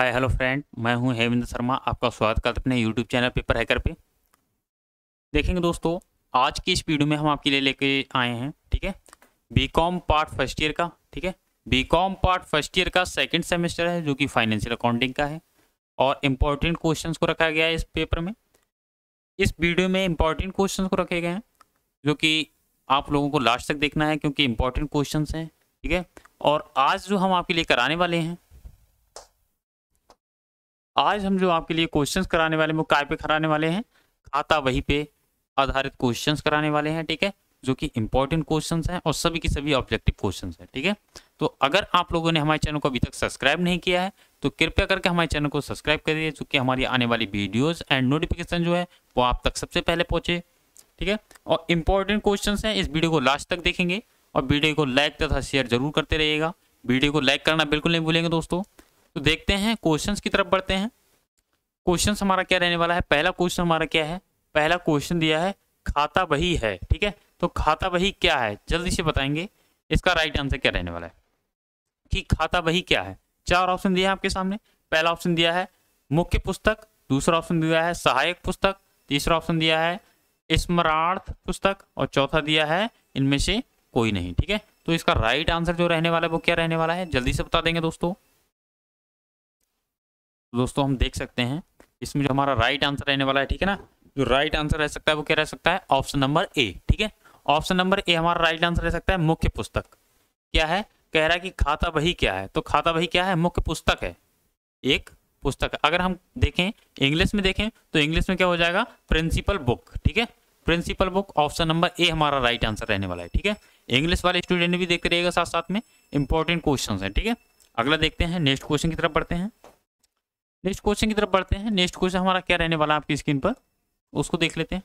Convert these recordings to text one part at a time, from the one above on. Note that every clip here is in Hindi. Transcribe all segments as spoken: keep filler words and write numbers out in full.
हाय हेलो फ्रेंड, मैं हूं हेमंत शर्मा। आपका स्वागत करते अपने यूट्यूब चैनल पेपर हैकर पे। देखेंगे दोस्तों, आज की इस वीडियो में हम आपके लिए लेके आए हैं, ठीक है, बीकॉम पार्ट फर्स्ट ईयर का। ठीक है, बीकॉम पार्ट फर्स्ट ईयर का सेकंड सेमेस्टर है जो कि फाइनेंशियल अकाउंटिंग का है, और इम्पॉर्टेंट क्वेश्चन को रखा गया है इस पेपर में। इस वीडियो में इम्पॉर्टेंट क्वेश्चन को रखे गए हैं जो कि आप लोगों को लास्ट तक देखना है, क्योंकि इम्पॉर्टेंट क्वेश्चन हैं। ठीक है, और आज जो हम आपके लिए कराने वाले हैं, आज हम जो आपके लिए क्वेश्चंस कराने वाले हैं वो काय पे कराने वाले हैं, खाता वही पे आधारित क्वेश्चंस कराने वाले हैं। ठीक है, जो कि इंपॉर्टेंट क्वेश्चंस हैं और सभी की सभी ऑब्जेक्टिव क्वेश्चंस हैं। ठीक है, तो अगर आप लोगों ने हमारे चैनल को अभी तक सब्सक्राइब नहीं किया है तो कृपया करके हमारे चैनल को सब्सक्राइब करिए, चूँकि हमारी आने वाली वीडियोज़ एंड नोटिफिकेशन जो है वो आप तक सबसे पहले पहुँचे। ठीक है, और इम्पॉर्टेंट क्वेश्चन हैं, इस वीडियो को लास्ट तक देखेंगे और वीडियो को लाइक तथा शेयर जरूर करते रहिएगा। वीडियो को लाइक करना बिल्कुल नहीं भूलेंगे दोस्तों। तो देखते हैं, क्वेश्चंस की तरफ बढ़ते हैं। क्वेश्चंस हमारा क्या रहने वाला है, पहला क्वेश्चन हमारा क्या है, पहला क्वेश्चन दिया है खाता बही है। ठीक है, तो खाता बही क्या है जल्दी से बताएंगे, इसका राइट आंसर क्या रहने वाला है कि खाता बही क्या है। चार ऑप्शन दिया है आपके सामने। पहला ऑप्शन दिया है मुख्य पुस्तक, दूसरा ऑप्शन दिया है सहायक पुस्तक, तीसरा ऑप्शन दिया है स्मरणार्थ पुस्तक, और चौथा दिया है इनमें से कोई नहीं। ठीक है, तो इसका राइट आंसर जो रहने वाला है वो क्या रहने वाला है जल्दी से बता देंगे दोस्तों। दोस्तों हम देख सकते हैं इसमें जो हमारा राइट आंसर रहने वाला है, ठीक है ना, जो राइट आंसर रह सकता है वो क्या रह सकता है, ऑप्शन नंबर ए। ठीक है, ऑप्शन नंबर ए हमारा राइट आंसर रह सकता है। मुख्य पुस्तक क्या है, कह रहा है कि खाता बही क्या है, तो खाता बही क्या है, मुख्य पुस्तक है, एक पुस्तक है। अगर हम देखें इंग्लिश में देखें तो इंग्लिश में क्या हो जाएगा, प्रिंसिपल बुक। ठीक है, principal book, option number A हमारा राइट आंसर रहने वाला है। ठीक है, इंग्लिश वाले स्टूडेंट भी देखते रहिएगा, साथ साथ में इंपॉर्टेंट क्वेश्चन है। ठीक है, अगला देखते हैं, नेक्स्ट क्वेश्चन की तरफ बढ़ते हैं। नेक्स्ट क्वेश्चन की तरफ बढ़ते हैं। नेक्स्ट क्वेश्चन हमारा क्या रहने वाला है आपकी स्क्रीन पर, उसको देख लेते हैं।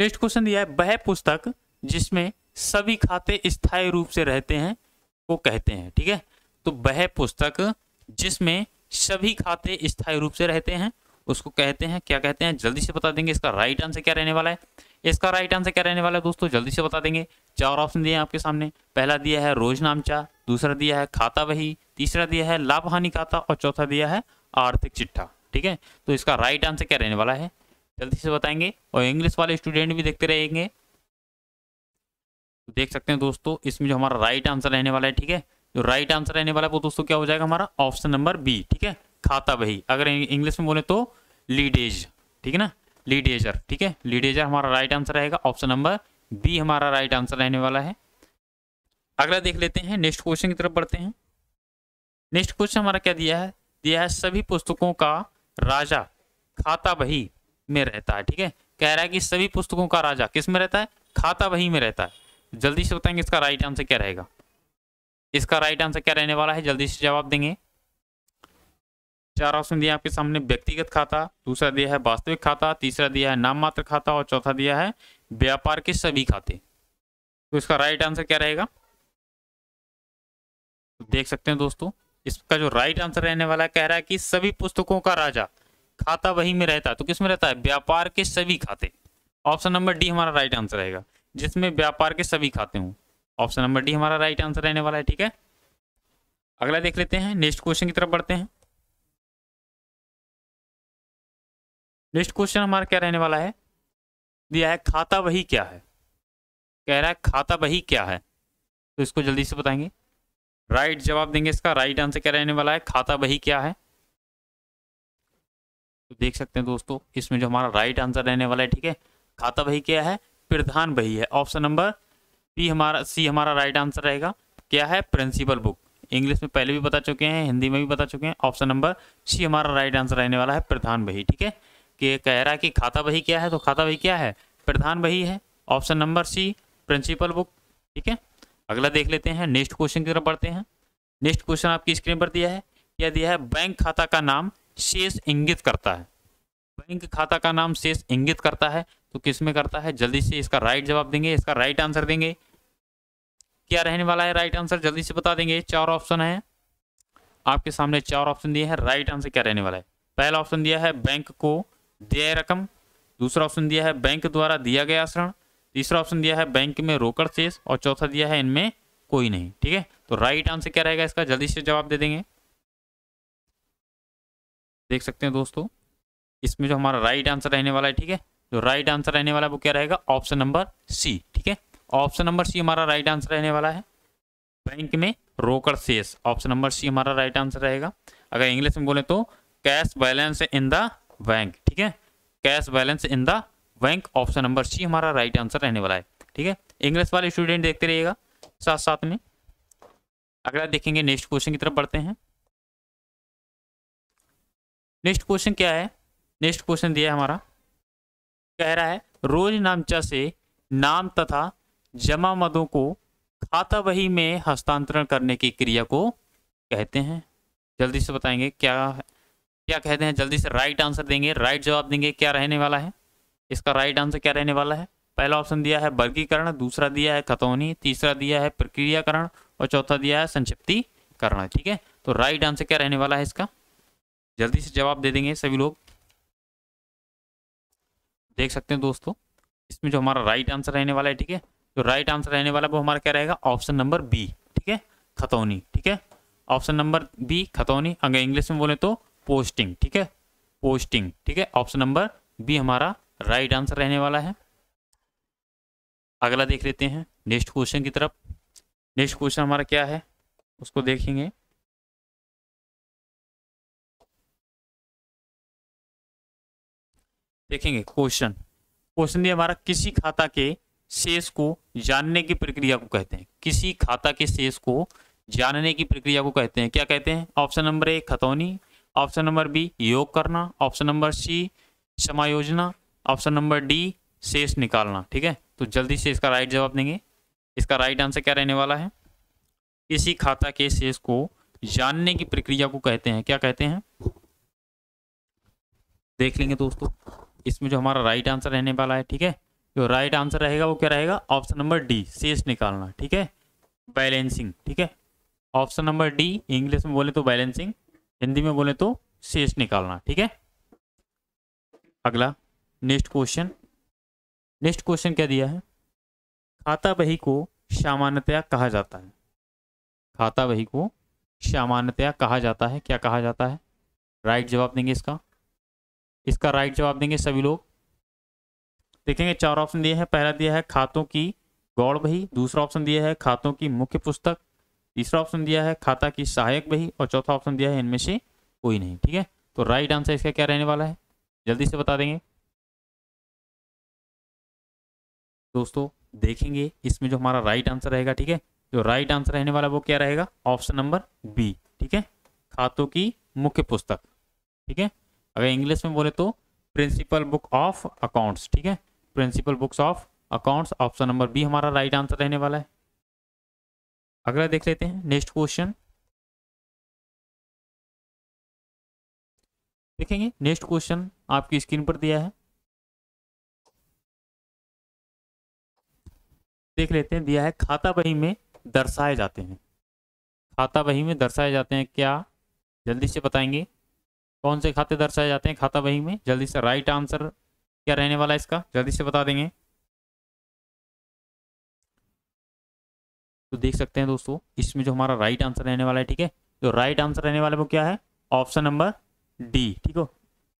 नेक्स्ट क्वेश्चन दिया है वह पुस्तक जिसमें सभी खाते स्थायी रूप से रहते हैं वो कहते हैं। ठीक है, तो वह पुस्तक जिसमें सभी खाते स्थायी रूप से रहते हैं उसको कहते हैं, क्या कहते हैं जल्दी से बता देंगे, इसका राइट आंसर क्या रहने वाला है। इसका राइट आंसर क्या रहने वाला है दोस्तों जल्दी से बता देंगे। चार ऑप्शन दिए हैं आपके सामने। पहला दिया है रोज नामचा, दूसरा दिया है खाता वही, तीसरा दिया है लाभ हानि खाता, और चौथा दिया है आर्थिक चिट्ठा। ठीक है, तो इसका राइट आंसर क्या रहने वाला है जल्दी से बताएंगे, और इंग्लिश वाले स्टूडेंट भी देखते रहेंगे। देख सकते हैं दोस्तों इसमें जो हमारा राइट आंसर रहने वाला है, ठीक है, जो राइट आंसर रहने वाला है वो दोस्तों क्या हो जाएगा हमारा, ऑप्शन नंबर बी। ठीक है, खाता वही, अगर इंग्लिश में बोले तो लीडेज। ठीक है ना, लीडेजर। ठीक है, लीडेजर हमारा राइट आंसर रहेगा, ऑप्शन नंबर बी हमारा राइट आंसर रहने वाला है। अगला देख लेते हैं, नेक्स्ट क्वेश्चन की तरफ बढ़ते हैं। नेक्स्ट क्वेश्चन हमारा क्या दिया है, दिया है सभी पुस्तकों का राजा खाता बही में रहता है। ठीक है, कह रहा है कि सभी पुस्तकों का राजा किस में रहता है, खाता बही में रहता है। जल्दी से बताएंगे इसका राइट आंसर क्या रहेगा, इसका राइट आंसर क्या रहने वाला है जल्दी से जवाब देंगे। चार ऑप्शन दिया आपके सामने, व्यक्तिगत खाता, दूसरा दिया है वास्तविक खाता, तीसरा दिया है नाम मात्र खाता, और चौथा दिया है व्यापार के सभी खाते। तो इसका राइट आंसर क्या रहेगा, देख सकते हैं दोस्तों इसका जो राइट आंसर रहने वाला है, कह रहा है कि सभी पुस्तकों का राजा खाता वही में रहता है, तो किस में रहता है, व्यापार के सभी खाते। ऑप्शन नंबर डी हमारा राइट आंसर रहेगा, जिसमें व्यापार के सभी खाते हों, ऑप्शन नंबर डी हमारा राइट आंसर रहने वाला है। ठीक है, अगला देख लेते हैं, नेक्स्ट क्वेश्चन की तरफ बढ़ते हैं। नेक्स्ट क्वेश्चन हमारा क्या रहने वाला है, दिया है खाता वही क्या है, कह रहा है खाता वही क्या है, तो इसको जल्दी से बताएंगे, राइट जवाब देंगे। इसका राइट आंसर क्या रहने वाला है, खाता वही क्या है। तो देख सकते हैं दोस्तों इसमें जो हमारा राइट आंसर रहने वाला है, ठीक है, खाता वही क्या है, प्रधान वही है। ऑप्शन नंबर बी हमारा सी हमारा राइट आंसर रहेगा, क्या है, प्रिंसिपल बुक। इंग्लिश में पहले भी बता चुके हैं, हिंदी में भी बता चुके हैं। ऑप्शन नंबर सी हमारा राइट आंसर रहने वाला है, प्रधान वही। ठीक है, कि कह रहा है कि खाता वही क्या है, तो खाता वही क्या है, प्रधान वही है, option number C, principal book. ठीक है, अगला देख लेते हैं, नेक्स्ट क्वेश्चन की तरफ बढ़ते हैं। नेक्स्ट क्वेश्चन आपकी स्क्रीन पर दिया है, क्या दिया है, बैंक खाता का नाम शेष इंगित करता है, बैंक खाता का नाम शेष इंगित करता है, तो किस में करता है, जल्दी से इसका राइट जवाब देंगे, इसका राइट आंसर देंगे, क्या रहने वाला है राइट आंसर जल्दी से बता देंगे। चार ऑप्शन है आपके सामने, चार ऑप्शन दिए हैं, राइट आंसर क्या रहने वाला है। पहला ऑप्शन दिया है बैंक को देय रकम, दूसरा ऑप्शन दिया है बैंक द्वारा दिया गया ऋण, तीसरा ऑप्शन दिया है बैंक में रोकड़ शेष, और चौथा दिया है इनमें कोई नहीं। ठीक है, तो राइट आंसर क्या रहेगा इसका, जल्दी से जवाब दे देंगे। देख सकते हैं दोस्तों, इसमें जो हमारा राइट आंसर रहने वाला है, ठीक है, जो राइट आंसर रहने वाला है वो क्या रहेगा, ऑप्शन नंबर सी। ठीक है, ऑप्शन नंबर सी हमारा राइट आंसर रहने वाला है, बैंक में रोकड़ शेष, ऑप्शन नंबर सी हमारा राइट आंसर रहेगा। अगर इंग्लिश में बोले तो cash balance in the bank. ठीक है, cash balance in the bank, option number C हमारा राइट आंसर रहने वाला है। ठीक है, इंग्लिश वाले स्टूडेंट देखते रहिएगा साथ साथ में। अगला देखेंगे, नेक्स्ट क्वेश्चन की तरफ बढ़ते हैं। नेक्स्ट क्वेश्चन क्या है, नेक्स्ट क्वेश्चन दिया है हमारा, कह रहा है रोज नामचा से नाम तथा जमा मदों को खाता बही में हस्तांतरण करने की क्रिया को कहते हैं। जल्दी से बताएंगे क्या क्या कहते हैं, जल्दी से राइट आंसर देंगे, राइट जवाब देंगे। क्या रहने वाला है इसका राइट आंसर, क्या रहने वाला है? पहला ऑप्शन दिया है वर्गीकरण, दूसरा दिया है खतौनी, तीसरा दिया है प्रक्रियाकरण और चौथा दिया है संक्षिप्तीकरण। ठीक है, तो राइट आंसर क्या रहने वाला है इसका, जल्दी से जवाब दे देंगे सभी लोग। देख सकते हैं दोस्तों, इसमें जो हमारा राइट आंसर रहने वाला है, ठीक है, जो राइट आंसर रहने वाला है वो हमारा क्या रहेगा, ऑप्शन नंबर बी। ठीक है, खतौनी। ठीक है, ऑप्शन नंबर बी खतौनी, अगर इंग्लिश में बोले तो पोस्टिंग। ठीक है, पोस्टिंग। ठीक है, ऑप्शन नंबर बी हमारा राइट आंसर रहने वाला है। अगला देख लेते हैं नेक्स्ट क्वेश्चन की तरफ। नेक्स्ट क्वेश्चन हमारा क्या है उसको देखेंगे। देखेंगे क्वेश्चन, क्वेश्चन दिया हमारा किसी खाता के शेष को जानने की प्रक्रिया को कहते हैं। किसी खाता के शेष को जानने की प्रक्रिया को कहते हैं, क्या कहते हैं? ऑप्शन नंबर ए खतौनी, ऑप्शन नंबर बी योग करना, ऑप्शन नंबर सी समायोजना, ऑप्शन नंबर डी शेष निकालना। ठीक है, तो जल्दी से इसका राइट जवाब देंगे। इसका राइट आंसर क्या रहने वाला है, किसी खाता के शेष को जानने की प्रक्रिया को कहते हैं, क्या कहते हैं? देख लेंगे दोस्तों, इसमें जो हमारा राइट आंसर रहने वाला है, ठीक है, जो राइट आंसर रहेगा वो क्या रहेगा, ऑप्शन नंबर डी शेष निकालना। ठीक है, बैलेंसिंग। ठीक है, ऑप्शन नंबर डी, इंग्लिश में बोले तो बैलेंसिंग, हिंदी में बोले तो शेष निकालना। ठीक है, अगला नेक्स्ट क्वेश्चन। नेक्स्ट क्वेश्चन क्या दिया है, खाता बही को सामान्यतया कहा जाता है। खाता बही को सामान्यतया कहा जाता है, क्या कहा जाता है? राइट जवाब देंगे इसका, इसका राइट जवाब देंगे सभी लोग। देखेंगे चार ऑप्शन दिए हैं, पहला दिया है खातों की गौड़ बही, दूसरा ऑप्शन दिया है खातों की मुख्य पुस्तक, तीसरा ऑप्शन दिया है खाता की सहायक बही और चौथा ऑप्शन दिया है इनमें से कोई नहीं। ठीक है, तो राइट आंसर इसका क्या रहने वाला है, जल्दी से बता देंगे दोस्तों। देखेंगे इसमें जो हमारा राइट आंसर रहेगा, ठीक है, जो राइट आंसर रहने वाला वो क्या रहेगा, ऑप्शन नंबर बी। ठीक है, खातों की मुख्य पुस्तक। ठीक है, अगर इंग्लिश में बोले तो प्रिंसिपल बुक ऑफ अकाउंट्स। ठीक है, principal books of accounts, option number B हमारा राइट आंसर रहने वाला है। अगला देख लेते हैं नेक्स्ट क्वेश्चन। देखेंगे नेक्स्ट क्वेश्चन आपकी स्क्रीन पर दिया है, देख लेते हैं। दिया है खाता बही में दर्शाए जाते हैं। खाता बही में दर्शाए जाते हैं, क्या जल्दी से बताएंगे कौन से खाते दर्शाए जाते हैं खाता बही में? जल्दी से राइट आंसर क्या रहने वाला है इसका, जल्दी से बता देंगे। तो देख सकते हैं दोस्तों, इसमें जो हमारा राइट आंसर रहने वाला है, ठीक है, जो राइट आंसर रहने वाला है वो क्या है, ऑप्शन नंबर डी। ठीक हो,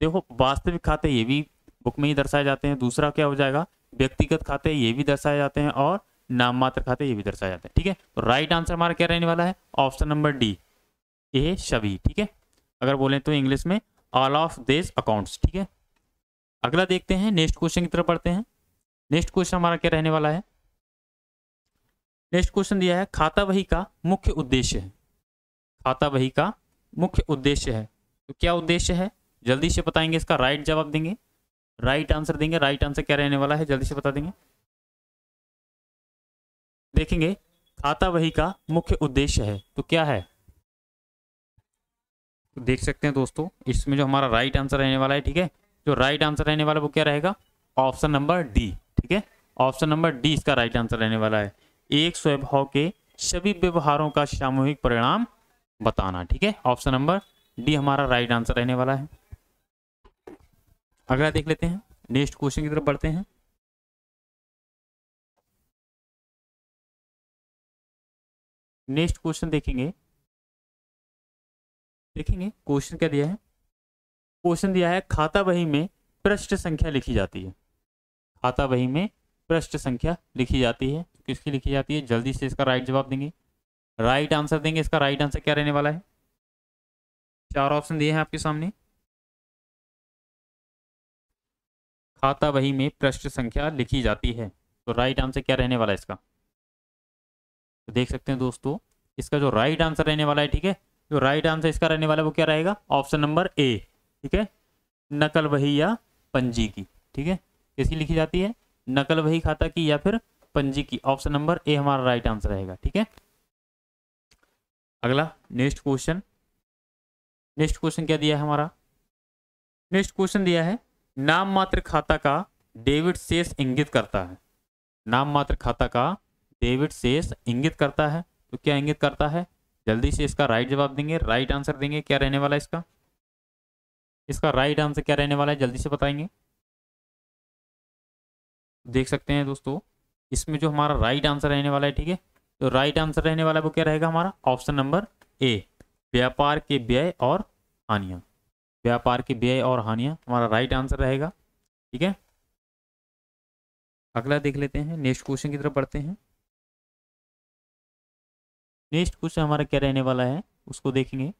देखो वास्तविक खाते ये भी बुक में ही दर्शाए जाते हैं, दूसरा क्या हो जाएगा, व्यक्तिगत खाते ये भी दर्शाए जाते हैं और नाममात्र खाते ये भी दर्शाए जाते हैं। ठीक है, तो राइट आंसर हमारा क्या रहने वाला है, ऑप्शन नंबर डी, ये सभी। ठीक है, अगर बोलें तो इंग्लिश में ऑल ऑफ दिस अकाउंट्स। ठीक है, अगला देखते हैं नेक्स्ट क्वेश्चन की तरफ पढ़ते हैं। नेक्स्ट क्वेश्चन हमारा क्या रहने वाला है, नेक्स्ट क्वेश्चन दिया है खाता बही का मुख्य उद्देश्य है। खाता बही का मुख्य उद्देश्य है, तो क्या उद्देश्य है जल्दी से बताएंगे, इसका राइट जवाब देंगे, राइट आंसर देंगे। राइट आंसर क्या रहने वाला है, जल्दी से बता देंगे। देखेंगे खाता बही का मुख्य उद्देश्य है, तो क्या है? तो देख सकते हैं दोस्तों, इसमें जो हमारा राइट आंसर रहने वाला है, ठीक है, जो राइट आंसर रहने वाला है वो क्या रहेगा, ऑप्शन नंबर डी। ठीक है, ऑप्शन नंबर डी इसका राइट आंसर रहने वाला है। एक स्वभाव के सभी व्यवहारों का सामूहिक परिणाम बताना। ठीक है, ऑप्शन नंबर डी हमारा राइट आंसर रहने वाला है। अगला देख लेते हैं नेक्स्ट क्वेश्चन की तरफ बढ़ते हैं। नेक्स्ट क्वेश्चन देखेंगे देखेंगे क्वेश्चन क्या दिया है। क्वेश्चन दिया है खाता बही में पृष्ठ संख्या लिखी जाती है। खाता बही में पृष्ठ संख्या लिखी जाती है किसकी लिखी जाती है? जल्दी से इसका राइट जवाब देंगे, राइट आंसर देंगे। इसका राइट आंसर क्या रहने वाला है? चार ऑप्शन दिए हैं आपके सामने। खाता बही में पृष्ठ संख्या लिखी जाती है, तो राइट आंसर क्या रहने वाला है इसका? तो देख सकते हैं दोस्तों, इसका जो राइट आंसर रहने वाला है, ठीक है, जो राइट आंसर इसका रहने वाला है वो क्या रहेगा? ऑप्शन नंबर ए, ठीक है, नकल बही या पंजी की। ठीक है, किसकी लिखी जाती है? नकल बही खाता की या फिर पंजी की। ऑप्शन नंबर ए हमारा राइट आंसर रहेगा। ठीक है, अगला नेक्स्ट क्वेश्चन। नेक्स्ट क्वेश्चन क्या दिया है हमारा? नेक्स्ट क्वेश्चन दिया है नाम मात्र खाता का डेबिट शेष इंगित करता है। नाम मात्र खाता का डेबिट शेष इंगित करता है, तो क्या इंगित करता है? जल्दी से इसका राइट जवाब देंगे, राइट आंसर देंगे। क्या रहने वाला है इसका? इसका राइट आंसर क्या रहने वाला है? जल्दी से बताएंगे। देख सकते हैं दोस्तों, इसमें जो हमारा राइट आंसर रहने वाला है, ठीक है, तो राइट आंसर रहने वाला है वो क्या रहेगा हमारा? ऑप्शन नंबर ए, व्यापार के व्यय और हानियां। व्यापार के व्यय और हानियां हमारा राइट आंसर रहेगा। ठीक है, अगला देख लेते हैं, नेक्स्ट क्वेश्चन की तरफ बढ़ते हैं। नेक्स्ट क्वेश्चन हमारा क्या रहने वाला है उसको देखेंगे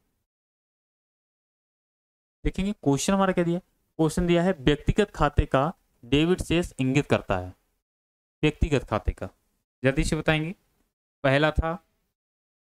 देखेंगे क्वेश्चन हमारा क्या दिया? क्वेश्चन दिया है व्यक्तिगत खाते का डेबिट शेष इंगित करता है। व्यक्तिगत खाते का जल्दी से बताएंगे। पहला था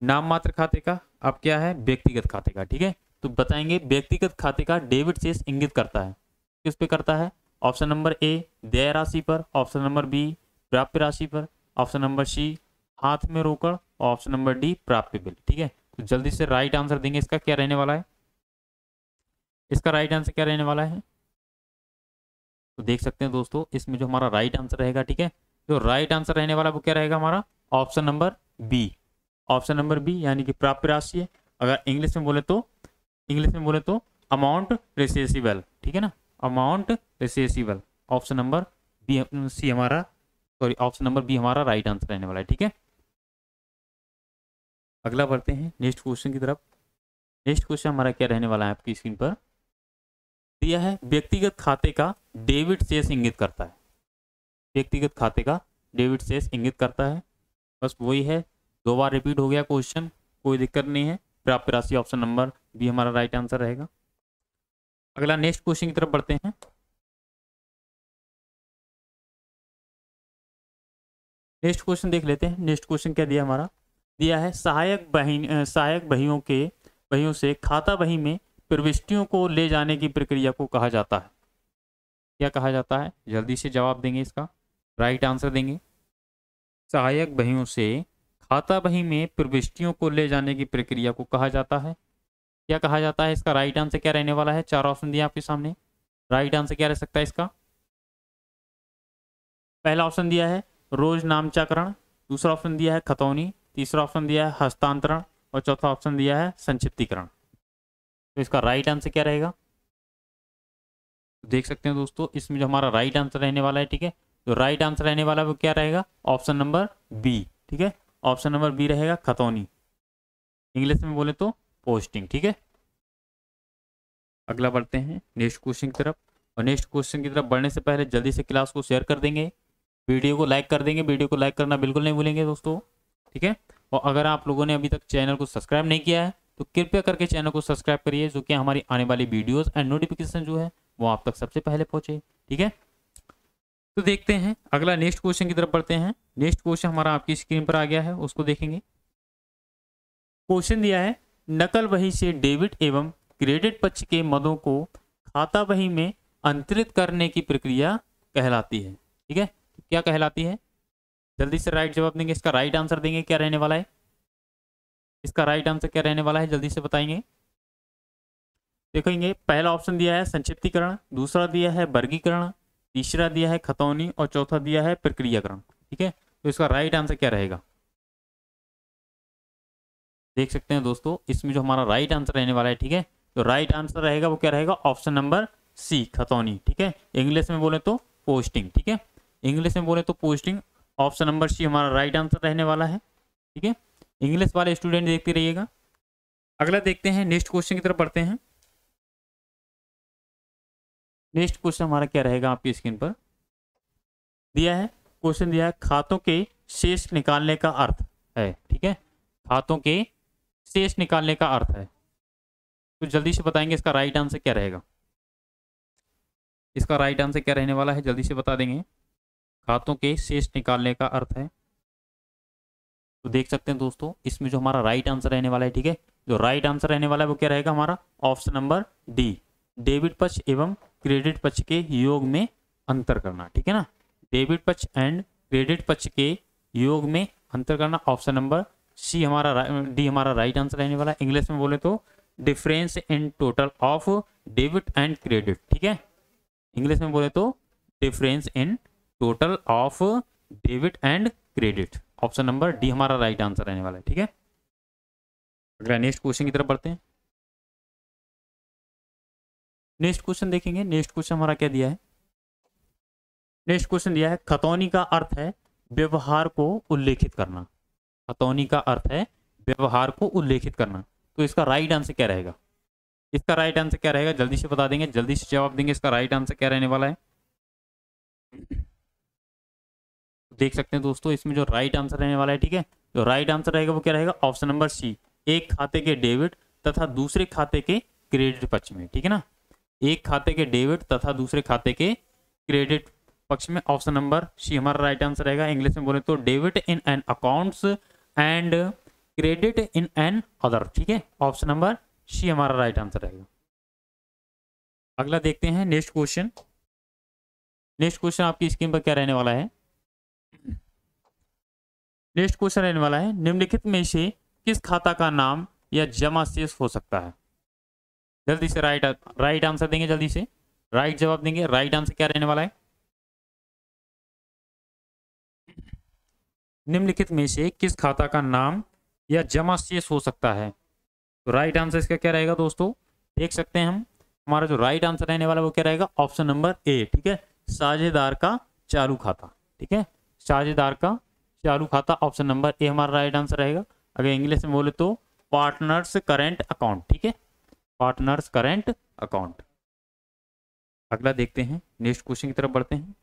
नाम मात्र खाते का, अब क्या है? व्यक्तिगत खाते का। ठीक है, तो बताएंगे व्यक्तिगत खाते का डेबिट शेष इंगित करता है, किस पे करता है? ऑप्शन नंबर ए, देय राशि पर। ऑप्शन नंबर बी, प्राप्य राशि पर। ऑप्शन नंबर सी, हाथ में रोकड़। ऑप्शन नंबर डी, प्राप्य बिल। ठीक है, तो जल्दी से राइट आंसर देंगे। इसका क्या रहने वाला है? इसका राइट आंसर क्या रहने वाला है? तो देख सकते हैं दोस्तों, इसमें जो हमारा राइट आंसर रहेगा, ठीक है, जो राइट आंसर रहने वाला वो क्या रहेगा हमारा? Option number B. Option number B यानी कि प्राप्य राशि है। अगर इंग्लिश में बोले तो इंग्लिश में बोले तो अमाउंट रिसेसिबल। ठीक है ना, amount receivable. Option number B C हमारा सॉरी ऑप्शन नंबर बी हमारा राइट आंसर रहने वाला है। ठीक है, अगला बढ़ते हैं नेक्स्ट क्वेश्चन की तरफ। नेक्स्ट क्वेश्चन हमारा क्या रहने वाला है आपकी स्क्रीन पर दिया है? व्यक्तिगत खाते का डेबिट शेष इंगित करता है। व्यक्तिगत खाते का डेबिट शेष इंगित करता है, बस वही है, दो बार रिपीट हो गया क्वेश्चन, कोई दिक्कत नहीं है। प्राप्त राशि ऑप्शन नंबर बी हमारा राइट आंसर रहेगा। अगला नेक्स्ट क्वेश्चन की तरफ बढ़ते हैं। नेक्स्ट क्वेश्चन देख लेते हैं। नेक्स्ट क्वेश्चन क्या दिया हमारा? दिया है सहायक बही सहायक बहियों के बहियों से खाता बही में प्रविष्टियों को ले जाने की प्रक्रिया को कहा जाता है। क्या कहा जाता है? जल्दी से जवाब देंगे, इसका राइट आंसर देंगे। सहायक बहियों से खाता बही में प्रविष्टियों को ले जाने की प्रक्रिया को कहा जाता है। क्या कहा जाता है? इसका राइट आंसर क्या रहने वाला है? चार ऑप्शन दिया आपके सामने, राइट आंसर क्या रह सकता है इसका? पहला ऑप्शन दिया है रोज नामचाकरण, दूसरा ऑप्शन दिया है खतौनी, तीसरा ऑप्शन दिया है हस्तांतरण और चौथा ऑप्शन दिया है संक्षिप्तीकरण। तो इसका राइट आंसर क्या रहेगा? देख सकते हैं दोस्तों, इसमें जो हमारा राइट आंसर रहने वाला है, ठीक है, तो राइट आंसर रहने वाला है वो क्या रहेगा? Option number B. ठीक है, ऑप्शन नंबर बी रहेगा, खतौनी, इंग्लिश में बोले तो पोस्टिंग। ठीक है, अगला बढ़ते हैं नेक्स्ट क्वेश्चन की तरफ। और नेक्स्ट क्वेश्चन की तरफ बढ़ने से पहले जल्दी से क्लास को शेयर कर देंगे, वीडियो को लाइक कर देंगे। वीडियो को लाइक करना बिल्कुल नहीं भूलेंगे दोस्तों, ठीक है। और अगर आप लोगों ने अभी तक चैनल को सब्सक्राइब नहीं किया है तो कृपया करके चैनल को सब्सक्राइब करिए, जो कि हमारी आने वाली वीडियोस एंड नोटिफिकेशन जो है वो आप तक सबसे पहले पहुंचे। ठीक है, तो देखते हैं अगला नेक्स्ट क्वेश्चन की तरफ बढ़ते हैं। नेक्स्ट क्वेश्चन हमारा आपकी स्क्रीन पर आ गया है, उसको देखेंगे। क्वेश्चन दिया है नकल बही से डेबिट एवं क्रेडिट पक्ष के मदों को खाता बही में अंतरित करने की प्रक्रिया कहलाती है। ठीक है, तो क्या कहलाती है? जल्दी से राइट जवाब देंगे। इसका राइट आंसर देंगे। क्या रहने वाला है? इसका राइट आंसर क्या रहने वाला है? जल्दी से बताएंगे। देखेंगे, पहला ऑप्शन दिया है संक्षिप्तीकरण, दूसरा दिया है वर्गीकरण, तीसरा दिया है खतौनी और चौथा दिया है प्रक्रियाकरण। ठीक है, तो इसका राइट आंसर क्या रहेगा? देख सकते हैं दोस्तों, इसमें जो हमारा राइट आंसर रहने वाला है, ठीक है, तो राइट आंसर रहेगा वो क्या रहेगा? ऑप्शन नंबर सी, खतौनी। ठीक है, इंग्लिश में बोले तो पोस्टिंग। ठीक है, इंग्लिश में बोले तो पोस्टिंग। ऑप्शन नंबर सी हमारा राइट आंसर रहने वाला है। ठीक है, इंग्लिश वाले स्टूडेंट देखते रहिएगा। अगला देखते हैं, नेक्स्ट क्वेश्चन की तरफ बढ़ते हैं। नेक्स्ट क्वेश्चन हमारा क्या रहेगा, आपकी स्क्रीन पर दिया है क्वेश्चन दिया है, खातों के शेष निकालने का अर्थ है। ठीक है, खातों के शेष निकालने का अर्थ है, तो जल्दी से बताएंगे इसका राइट आंसर क्या रहेगा। इसका राइट आंसर क्या रहने वाला है जल्दी से बता देंगे। खातों के शेष निकालने का अर्थ है, तो देख सकते हैं दोस्तों इसमें जो हमारा राइट आंसर रहने वाला है, ठीक है, जो राइट आंसर रहने वाला है वो क्या रहेगा हमारा ऑप्शन नंबर डी, डेबिट पक्ष एवं क्रेडिट पक्ष के योग में अंतर करना। ठीक है ना, डेबिट पक्ष एंड क्रेडिट पक्ष के योग में अंतर करना, ऑप्शन नंबर सी हमारा डी हमारा राइट आंसर रहने वाला है। इंग्लिश में बोले तो difference in total of debit and credit. ठीक है, इंग्लिश में बोले तो difference in total of debit and credit, option number D हमारा राइट आंसर रहने वाला है। ठीक है, अगला नेक्स्ट क्वेश्चन की तरफ बढ़ते हैं। नेक्स्ट क्वेश्चन देखेंगे, नेक्स्ट क्वेश्चन हमारा क्या दिया है। नेक्स्ट क्वेश्चन दिया है, खतौनी का अर्थ है व्यवहार को उल्लेखित करना। खतौनी का अर्थ है व्यवहार को उल्लेखित करना, तो इसका राइट आंसर क्या रहेगा। इसका राइट आंसर क्या रहेगा जल्दी से बता देंगे, जल्दी से जवाब देंगे। इसका राइट आंसर क्या रहने वाला है, देख सकते हैं दोस्तों इसमें जो राइट आंसर रहने वाला है, ठीक है, जो राइट आंसर रहेगा वो क्या रहेगा ऑप्शन नंबर सी, एक खाते के डेबिट तथा दूसरे खाते के क्रेडिट पक्ष में। ठीक है ना, एक खाते के डेबिट तथा दूसरे खाते के क्रेडिट पक्ष में, ऑप्शन नंबर सी हमारा राइट आंसर रहेगा। इंग्लिश में बोले तो debit in an accounts and credit in another. ठीक है, ऑप्शन नंबर सी हमारा राइट आंसर रहेगा। अगला देखते हैं नेक्स्ट क्वेश्चन। नेक्स्ट क्वेश्चन आपकी स्क्रीन पर क्या रहने वाला है। नेक्स्ट क्वेश्चन रहने वाला है, निम्नलिखित में से किस खाता का नाम या जमा शेष हो सकता है। जल्दी से राइट राइट आंसर देंगे, जल्दी से राइट जवाब देंगे। राइट आंसर क्या रहने वाला है, निम्नलिखित में से किस खाता का नाम या जमा शेष हो सकता है, तो राइट आंसर इसका क्या रहेगा दोस्तों, देख सकते हैं हम हमारा जो राइट आंसर रहने वाला है वो क्या रहेगा ऑप्शन नंबर ए। ठीक है, साझेदार का चालू खाता। ठीक है, साझेदार का चालू खाता, ऑप्शन नंबर ए हमारा राइट आंसर रहेगा। अगर इंग्लिश में बोले तो पार्टनर्स करेंट अकाउंट। ठीक है, पार्टनर्स करेंट अकाउंट। अगला देखते हैं, नेक्स्ट क्वेश्चन की तरफ बढ़ते हैं।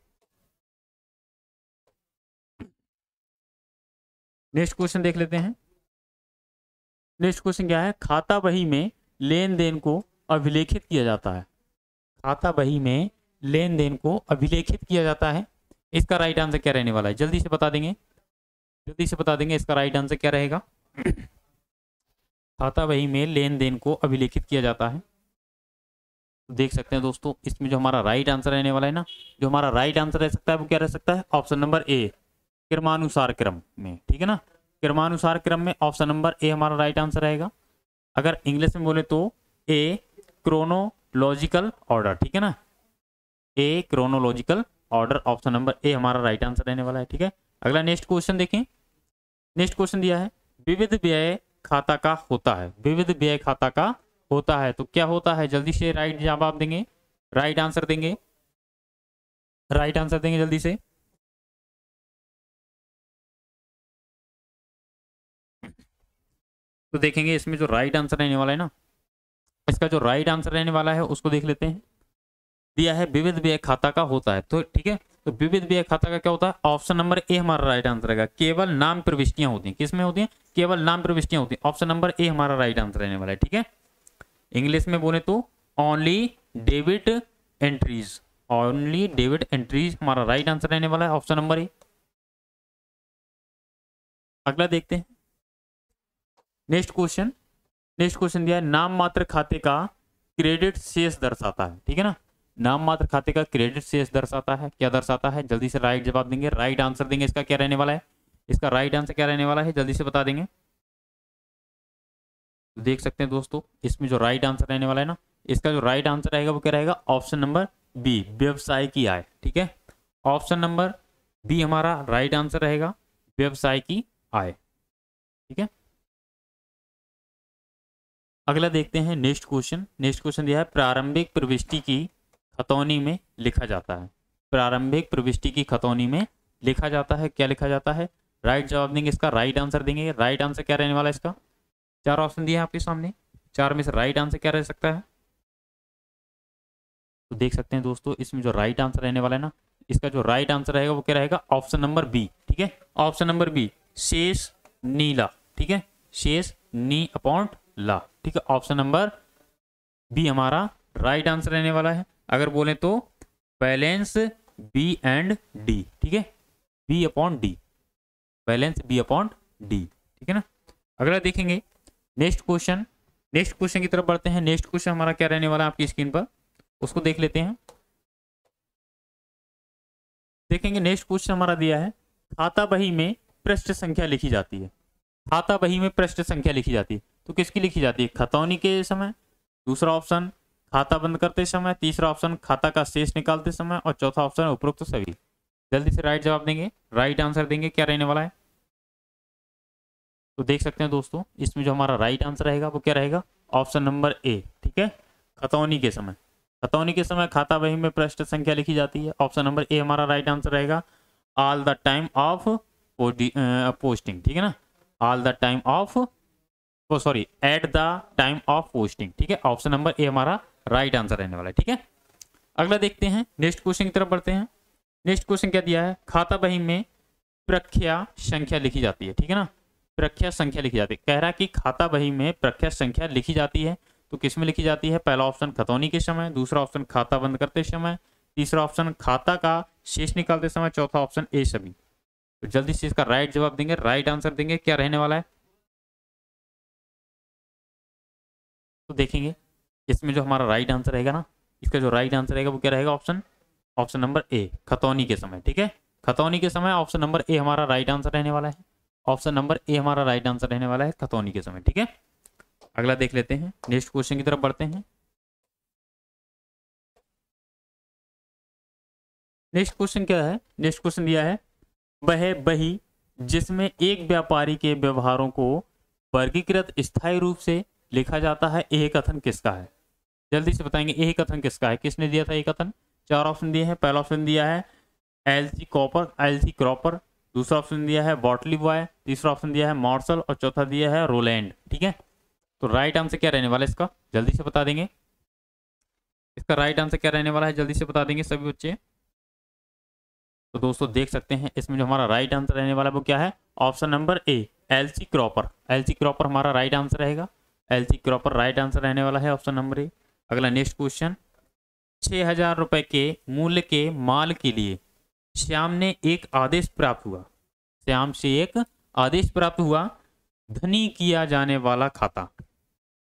नेक्स्ट क्वेश्चन देख लेते हैं। नेक्स्ट क्वेश्चन क्या है, खाता बही में लेन देन को अभिलेखित किया जाता है। खाता बही में लेन देन को अभिलेखित किया जाता है, इसका राइट आंसर क्या रहने वाला है जल्दी से बता देंगे। जल्दी से बता देंगे इसका राइट आंसर क्या रहेगा। खाता बही में लेन देन को अभिलेखित किया जाता है, तो देख सकते हैं दोस्तों इसमें जो हमारा राइट आंसर रहने वाला है ना, जो हमारा राइट आंसर रह सकता है वो क्या रह सकता है ऑप्शन नंबर ए, क्रमानुसार क्रम में। ठीक है ना, क्रमानुसार क्रम में, ऑप्शन नंबर ए हमारा राइट आंसर रहेगा। अगर इंग्लिश में बोले तो ए क्रोनोलॉजिकल ऑर्डर। ठीक है ना, a chronological order, option number A हमारा राइट आंसर रहने वाला है। ठीक है, अगला नेक्स्ट क्वेश्चन देखें। नेक्स्ट क्वेश्चन दिया है, विविध व्यय खाता का होता है। विविध व्यय खाता का होता है, तो क्या होता है जल्दी से राइट जवाब देंगे, राइट आंसर देंगे। राइट आंसर देंगे जल्दी से। तो देखेंगे इसमें जो राइट आंसर रहने वाला है ना, इसका जो राइट आंसर रहने वाला है उसको देख लेते हैं। दिया है विविध व्यय खाता का होता है, तो ठीक है, तो विविध व्यय खाता का क्या होता है, ऑप्शन नंबर ए हमारा राइट आंसर रहेगा। केवल नाम प्रविष्टियां होती हैं, किसमें होती हैं, केवल नाम प्रविष्टियां होती हैं, ऑप्शन नंबर ए हमारा राइट आंसर रहने वाला है। ठीक है, इंग्लिश में बोले तो only debit entries, only debit entries हमारा राइट आंसर रहने वाला है, ऑप्शन नंबर ए। अगला देखते हैं नेक्स्ट क्वेश्चन। नेक्स्ट क्वेश्चन दिया है, नाम मात्र खाते का क्रेडिट शेष दर्शाता है। ठीक है ना, नाम मात्र खाते का क्रेडिट शेष दर्शाता है, क्या दर्शाता है जल्दी से राइट जवाब देंगे। राइट आंसर देंगे इसका क्या रहने वाला है, इसका राइट आंसर क्या रहने वाला है जल्दी से बता देंगे। देख सकते हैं दोस्तों इसमें जो राइट आंसर रहने वाला है ना, इसका जो राइट आंसर रहेगा वो क्या रहेगा ऑप्शन नंबर बी, व्यवसाय की आय। ठीक है, ऑप्शन नंबर बी हमारा राइट आंसर रहेगा, व्यवसाय की आय। ठीक है, अगला देखते हैं नेक्स्ट क्वेश्चन। नेक्स्ट क्वेश्चन दिया है, प्रारंभिक प्रविष्टि की खतौनी में लिखा जाता है। प्रारंभिक प्रविष्टि की खतौनी में लिखा जाता है, क्या लिखा जाता है, राइट जवाब देंगे, इसका राइट आंसर देंगे। राइट आंसर क्या रहने वाला है इसका? चार ऑप्शन दिए आपके सामने, चार में से राइट आंसर क्या रह सकता है? तो देख सकते हैं दोस्तों इसमें जो राइट आंसर रहने वाला है ना, इसका जो राइट आंसर रहेगा वो क्या रहेगा? Option number B. ठीक है, ऑप्शन नंबर बी, शेष नीला। ठीक है, शेष नी अपॉन ला। ठीक है, ऑप्शन नंबर बी हमारा राइट आंसर रहने वाला है। अगर बोले तो बैलेंस बी एंड डी। ठीक है, B upon D, balance B upon D. ठीक है ना, अगला देखेंगे नेक्स्ट क्वेश्चन। नेक्स्ट क्वेश्चन की तरफ बढ़ते हैं। नेक्स्ट क्वेश्चन हमारा क्या रहने वाला है आपकी स्क्रीन पर, उसको देख लेते हैं, देखेंगे। नेक्स्ट क्वेश्चन हमारा दिया है, खाता बही में पृष्ठ संख्या लिखी जाती है। खाता बही में पृष्ठ संख्या लिखी जाती है, तो किसकी लिखी जाती है? खतौनी के समय, दूसरा ऑप्शन खाता बंद करते समय, तीसरा ऑप्शन खाता का शेष निकालते समय, और चौथा ऑप्शन उपरोक्त सभी। जल्दी से राइट जवाब देंगे, राइट आंसर देंगे, क्या रहने वाला है? तो देख सकते हैं दोस्तों इसमें जो हमारा राइट आंसर रहेगा वो क्या रहेगा? Option number A. ठीक है, खतौनी के समय, खतौनी के समय खाता बही में पृष्ठ संख्या लिखी जाती है। ऑप्शन नंबर ए हमारा राइट आंसर रहेगा। All the time of posting, ठीक है ना, all the time of, sorry, at the time of posting. ठीक है, ऑप्शन नंबर ए हमारा राइट आंसर रहने वाला है। ठीक है, अगला देखते हैं, नेक्स्ट क्वेश्चन की तरफ बढ़ते हैं। नेक्स्ट क्वेश्चन क्या दिया है? खाता बही में प्रख्या संख्या लिखी जाती है। ठीक है ना, प्रख्या संख्या लिखी जाती है। कह रहा कि खाता बही में प्रख्या संख्या लिखी जाती है, तो किसमें लिखी जाती है? पहला ऑप्शन खतौनी के समय, दूसरा ऑप्शन खाता बंद करते समय, तीसरा ऑप्शन खाता का शेष निकालते समय, चौथा ऑप्शन ए सभी। तो जल्दी से इसका राइट जवाब देंगे, राइट आंसर देंगे, क्या रहने वाला है? तो देखेंगे इसमें जो हमारा राइट आंसर रहेगा ना, इसका जो राइट आंसर रहेगा वो क्या रहेगा? ऑप्शन ऑप्शन नंबर ए, खतौनी के समय। ठीक है, खतौनी के समय ऑप्शन नंबर ए हमारा राइट आंसर रहने वाला है। ऑप्शन नंबर ए हमारा राइट आंसर रहने वाला है, खतौनी के समय। ठीक है, अगला देख लेते हैं, नेक्स्ट क्वेश्चन की तरफ बढ़ते हैं। नेक्स्ट क्वेश्चन क्या है? नेक्स्ट क्वेश्चन दिया है, वह बही जिसमें एक व्यापारी के व्यवहारों को वर्गीकृत स्थायी रूप से लिखा जाता है, यह कथन किसका है? जल्दी से बताएंगे यह कथन किसका है? किसने दिया था यह कथन? चार ऑप्शन दिए हैं। पहला ऑप्शन दिया है एलसी क्रॉपर, एलसी क्रॉपर, दूसरा ऑप्शन दिया है बॉटली बॉय, तीसरा ऑप्शन दिया है मॉर्सल, और चौथा दिया है रोलैंड। ठीक है, तो राइट आंसर क्या रहने वाला है इसका? जल्दी से बता देंगे, इसका राइट आंसर क्या रहने वाला है? जल्दी से बता देंगे सभी बच्चे। तो दोस्तों देख सकते हैं इसमें जो हमारा राइट आंसर रहने वाला है वो क्या है? Option number A, LC cropper. LC cropper हमारा राइट आंसर रहेगा। एलसी क्रॉपर राइट आंसर रहने वाला है, ऑप्शन नंबर ए। अगला नेक्स्ट क्वेश्चन, छः हजार रुपये के मूल्य के माल के लिए श्याम ने एक आदेश प्राप्त हुआ। श्याम से एक आदेश प्राप्त हुआ, धनी किया जाने वाला खाता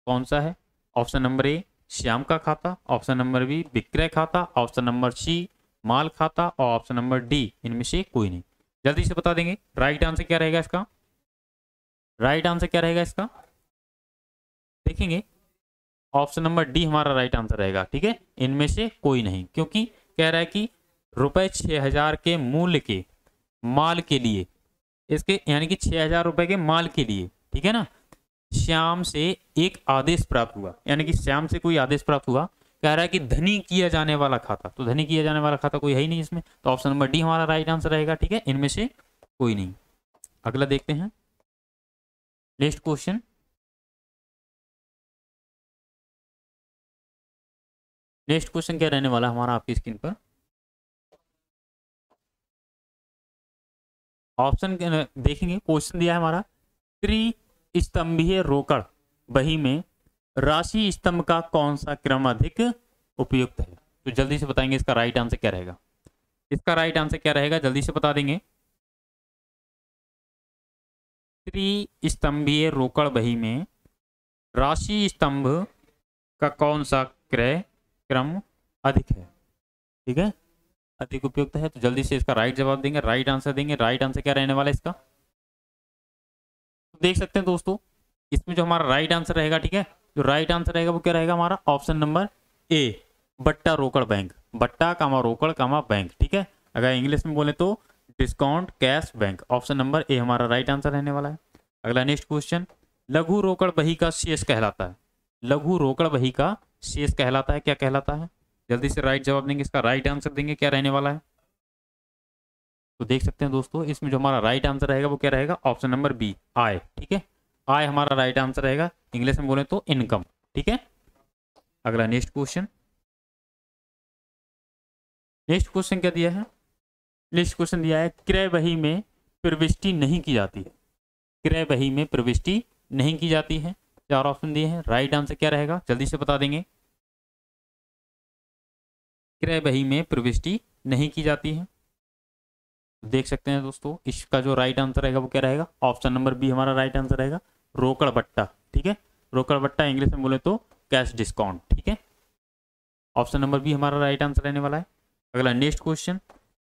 कौन सा है? ऑप्शन नंबर ए, श्याम का खाता, ऑप्शन नंबर बी, विक्रय खाता, ऑप्शन नंबर सी, माल खाता, और ऑप्शन नंबर डी, इनमें से कोई नहीं। जल्दी से बता देंगे राइट आंसर क्या रहेगा इसका? राइट आंसर क्या रहेगा इसका? देखेंगे ऑप्शन नंबर डी हमारा राइट आंसर रहेगा। ठीक है, इनमें से कोई नहीं, क्योंकि कह रहा है कि रुपए छः हजार के मूल्य के माल के लिए, इसके यानी कि छः हजार रुपये के माल के लिए, ठीक है ना, श्याम से एक आदेश प्राप्त हुआ, यानी कि श्याम से कोई आदेश प्राप्त हुआ। कह रहा है कि धनी किया जाने वाला खाता, तो धनी किया जाने वाला खाता कोई है ही नहीं इसमें, तो ऑप्शन नंबर डी हमारा राइट आंसर रहेगा। ठीक है, इनमें से कोई नहीं। अगला देखते हैं, नेक्स्ट क्वेश्चन। नेक्स्ट क्वेश्चन क्या रहने वाला हमारा आपकी स्क्रीन पर? ऑप्शन देखेंगे, क्वेश्चन दिया है हमारा, त्रिस्तंभीय रोकड़ बही में राशि स्तंभ का कौन सा क्रम अधिक उपयुक्त है? तो जल्दी से बताएंगे इसका राइट आंसर क्या रहेगा? इसका राइट आंसर क्या रहेगा? जल्दी से बता देंगे। त्रिस्तंभीय रोकड़ बही में राशि स्तंभ का कौन सा क्रय क्रम अधिक है? ठीक है, अधिक उपयुक्त है। तो जल्दी से इसका राइट जवाब देंगे, राइट आंसर देंगे, राइट आंसर क्या रहने वाला है इसका? तो देख सकते हैं दोस्तों इसमें जो हमारा राइट आंसर रहेगा, ठीक है, जो राइट आंसर रहेगा वो क्या रहेगा हमारा? ऑप्शन नंबर ए, बट्टा रोकड़ बैंक, बट्टा कामा रोकड़ कामा बैंक। ठीक है, अगर इंग्लिश में बोले तो discount cash bank. Option number A हमारा राइट आंसर रहने वाला है। अगला नेक्स्ट क्वेश्चन, लघु रोकड़ बही का शेष कहलाता है। लघु रोकड़ बही का शेष कहलाता है, क्या कहलाता है? जल्दी से राइट जवाब देंगे, इसका राइट आंसर देंगे, क्या रहने वाला है? तो देख सकते हैं दोस्तों, इसमें जो हमारा राइट आंसर रहेगा वो क्या रहेगा, ऑप्शन नंबर बी आय। ठीक है, आय हमारा राइट आंसर रहेगा, इंग्लिश में बोले तो इनकम। ठीक है, अगला नेक्स्ट क्वेश्चन। नेक्स्ट क्वेश्चन क्या दिया है, नेक्स्ट क्वेश्चन दिया है क्रय बही में प्रविष्टि नहीं की जाती है, क्रय बही में प्रविष्टि नहीं की जाती है। चार ऑप्शन दिए हैं, राइट आंसर क्या रहेगा जल्दी से बता देंगे। क्रय बही में प्रविष्टि नहीं की जाती है, देख सकते हैं दोस्तों इसका जो राइट आंसर रहेगा वो क्या रहेगा, ऑप्शन नंबर बी हमारा राइट आंसर रहेगा, रोकड़ बट्टा। ठीक है, रोकड़ बट्टा इंग्लिश में बोले तो कैश डिस्काउंट। ठीक है, ऑप्शन नंबर बी हमारा राइट आंसर रहने वाला है। अगला नेक्स्ट क्वेश्चन,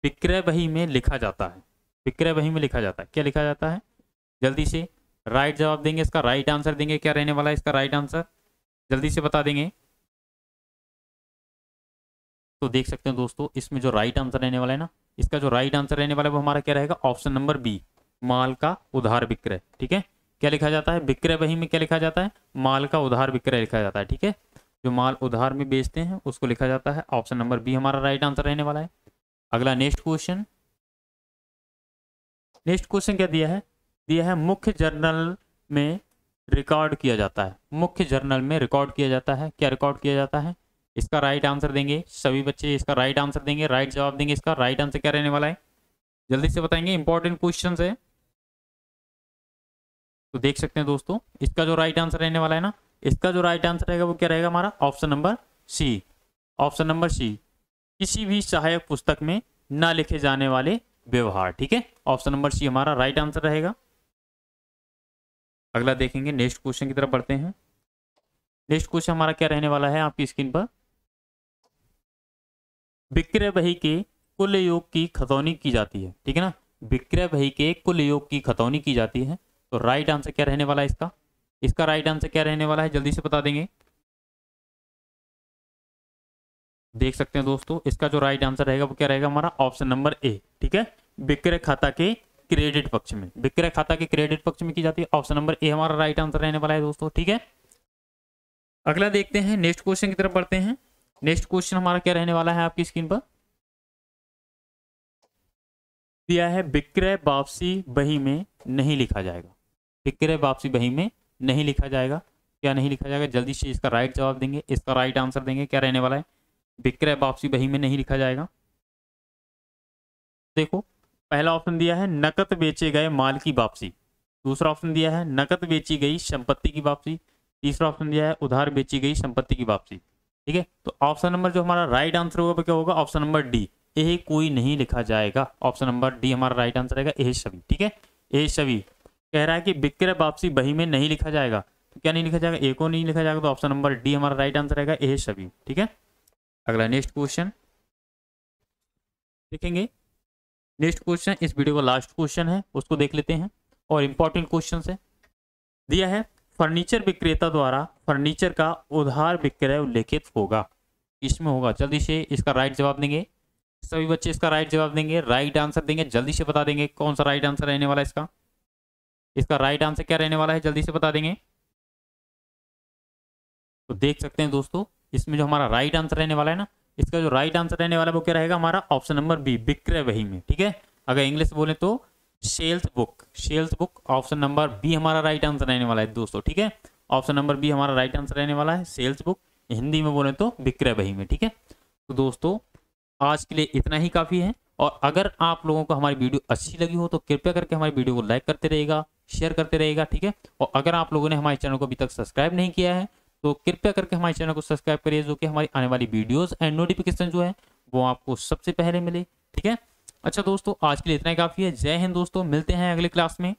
विक्रय बही में लिखा जाता है, विक्रय बही में लिखा जाता है, क्या लिखा जाता है, जल्दी से राइट जवाब देंगे, इसका राइट आंसर देंगे, क्या रहने वाला है इसका राइट आंसर जल्दी से बता देंगे। तो देख सकते हैं दोस्तों इसमें जो राइट आंसर रहने वाला है ना, इसका जो राइट आंसर रहने वाला है वो हमारा क्या रहेगा, ऑप्शन नंबर बी माल का उधार विक्रय। ठीक है, क्या लिखा जाता है विक्रय बही में, क्या लिखा जाता है माल का उधार विक्रय लिखा जाता है। ठीक है, जो माल उधार में बेचते हैं उसको लिखा जाता है, ऑप्शन नंबर बी हमारा राइट आंसर रहने वाला है। अगला नेक्स्ट क्वेश्चन, नेक्स्ट क्वेश्चन क्या दिया है, दिया है मुख्य जर्नल में रिकॉर्ड किया जाता है, मुख्य जर्नल में रिकॉर्ड किया जाता है, क्या रिकॉर्ड किया जाता है, इसका राइट आंसर देंगे सभी बच्चे, इसका राइट आंसर देंगे, राइट जवाब देंगे, इसका राइट आंसर क्या रहने वाला है जल्दी से बताएंगे, इंपॉर्टेंट क्वेश्चन है। तो देख सकते हैं दोस्तों इसका जो राइट आंसर रहने वाला है ना, इसका जो राइट आंसर रहेगा वो क्या रहेगा हमारा, option number C, option number C किसी भी सहायक पुस्तक में ना लिखे जाने वाले व्यवहार। ठीक है, ऑप्शन नंबर सी हमारा राइट आंसर रहेगा। अगला देखेंगे, नेक्स्ट क्वेश्चन की तरफ बढ़ते हैं। नेक्स्ट क्वेश्चन हमारा क्या रहने वाला है आपकी स्क्रीन पर, विक्रय बही के कुल योग की खतौनी की जाती है। ठीक है ना, विक्रय बही के कुल योग की खतौनी की जाती है, तो राइट आंसर क्या रहने वाला है इसका, इसका राइट आंसर क्या रहने वाला है जल्दी से बता देंगे। देख सकते हैं दोस्तों इसका जो राइट आंसर रहेगा वो क्या रहेगा हमारा, ऑप्शन नंबर ए। ठीक है, विक्रय खाता के क्रेडिट पक्ष में, विक्रय खाता के क्रेडिट पक्ष में की जाती है, ऑप्शन नंबर ए हमारा राइट आंसर रहने वाला है दोस्तों। ठीक है, अगला देखते हैं, नेक्स्ट क्वेश्चन की तरफ बढ़ते हैं। नेक्स्ट क्वेश्चन हमारा क्या रहने वाला है आपकी स्क्रीन पर, दिया है विक्रय वापसी बही में नहीं लिखा जाएगा, विक्रय वापसी बही में नहीं लिखा जाएगा, क्या नहीं लिखा जाएगा जल्दी से इसका राइट जवाब देंगे, इसका राइट आंसर देंगे, क्या रहने वाला है विक्रय वापसी बही में नहीं लिखा जाएगा। देखो पहला ऑप्शन दिया है नकद बेचे गए माल की वापसी, दूसरा ऑप्शन दिया है नकद बेची गई संपत्ति की वापसी, तीसरा ऑप्शन दिया है उधार बेची गई संपत्ति की वापसी। ठीक है, तो ऑप्शन नंबर जो हमारा राइट आंसर होगा वो क्या होगा, ऑप्शन नंबर डी, यह कोई नहीं लिखा जाएगा, ऑप्शन नंबर डी हमारा राइट आंसर रहेगा, यह सभी। ठीक है, यह सभी कह रहा है कि विक्रय वापसी बही में नहीं लिखा जाएगा, तो क्या नहीं लिखा जाएगा, ए को नहीं लिखा जाएगा, तो ऑप्शन नंबर डी हमारा राइट आंसर रहेगा, यह सभी। ठीक है, अगला नेक्स्ट क्वेश्चन देखेंगे। नेक्स्ट क्वेश्चन इस वीडियो का लास्ट क्वेश्चन है, उसको देख लेते हैं और इंपॉर्टेंट क्वेश्चन है। दिया है फर्नीचर विक्रेता द्वारा फर्नीचर का उधार विक्रय उल्लेखित होगा, इसमें होगा जल्दी से इसका राइट जवाब देंगे, सभी बच्चे इसका राइट जवाब देंगे, राइट आंसर देंगे, जल्दी से बता देंगे कौन सा राइट आंसर रहने वाला है इसका, इसका राइट आंसर क्या रहने वाला है जल्दी से बता देंगे। तो देख सकते हैं दोस्तों इसमें जो हमारा राइट आंसर रहने वाला है ना, इसका जो राइट आंसर रहने वाला है वो क्या रहेगा हमारा, ऑप्शन नंबर बी विक्रय बही में। ठीक है, अगर इंग्लिश बोले तो sales book, sales book option number B हमारा राइट आंसर रहने वाला है दोस्तों। ठीक है, ऑप्शन नंबर बी हमारा राइट आंसर रहने वाला है, सेल्स बुक हिंदी में बोले तो विक्रय बही में। ठीक है, तो दोस्तों आज के लिए इतना ही काफ़ी है, और अगर आप लोगों को हमारी वीडियो अच्छी लगी हो तो कृपया करके हमारी वीडियो को लाइक करते रहेगा, शेयर करते रहेगा। ठीक है, और अगर आप लोगों ने हमारे चैनल को अभी तक सब्सक्राइब नहीं किया है तो कृपया करके हमारे चैनल को सब्सक्राइब करिए, जो कि हमारी आने वाली वीडियोज़ एंड नोटिफिकेशन जो है वो आपको सबसे पहले मिले। ठीक है, अच्छा दोस्तों आज के लिए इतना ही काफ़ी है, जय हिंद दोस्तों, मिलते हैं अगले क्लास में।